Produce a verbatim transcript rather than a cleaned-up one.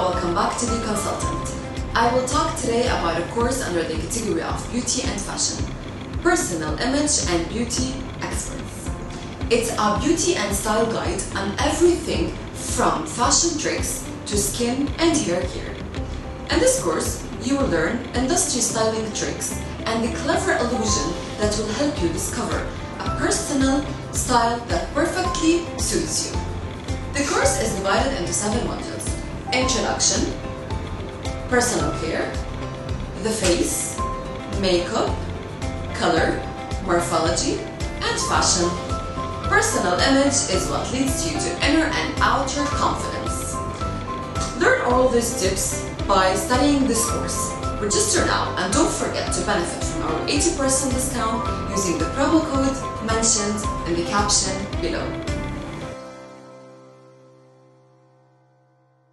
and welcome back to The Consultant. I will talk today about a course under the category of Beauty and Fashion, Personal Image and Beauty Experts. It's a beauty and style guide on everything from fashion tricks to skin and hair care. In this course, you will learn industry styling tricks and the clever illusion that will help you discover a personal style that perfectly suits you. The course is divided into seven modules: Introduction, Personal Care, the Face, Makeup, Color, Morphology, and Fashion. Personal image is what leads you to inner and outer confidence. Learn all these tips by studying this course. Register now and don't forget to benefit from our eighty percent discount using the promo code mentioned in the caption below.